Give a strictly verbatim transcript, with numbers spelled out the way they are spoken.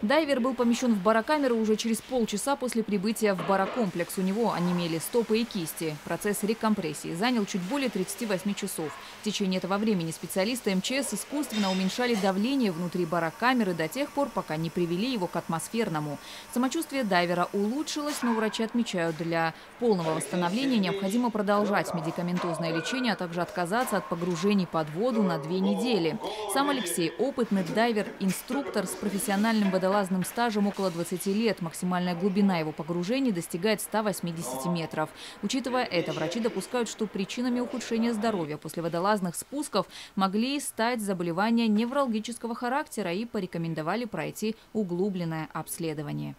Дайвер был помещен в барокамеру уже через полчаса после прибытия в барокомплекс. У него онемели стопы и кисти. Процесс рекомпрессии занял чуть более тридцати восьми часов. В течение этого времени специалисты эм че эс искусственно уменьшали давление внутри барокамеры до тех пор, пока не привели его к атмосферному. Самочувствие дайвера улучшилось, но врачи отмечают, для полного восстановления необходимо продолжать медикаментозное лечение, а также отказаться от погружений под воду на две недели. Сам Алексей – опытный дайвер-инструктор с профессиональным водолазом. Лазным стажем около двадцати лет. Максимальная глубина его погружений достигает ста восьмидесяти метров. Учитывая это, врачи допускают, что причинами ухудшения здоровья после водолазных спусков могли стать заболевания неврологического характера и порекомендовали пройти углубленное обследование.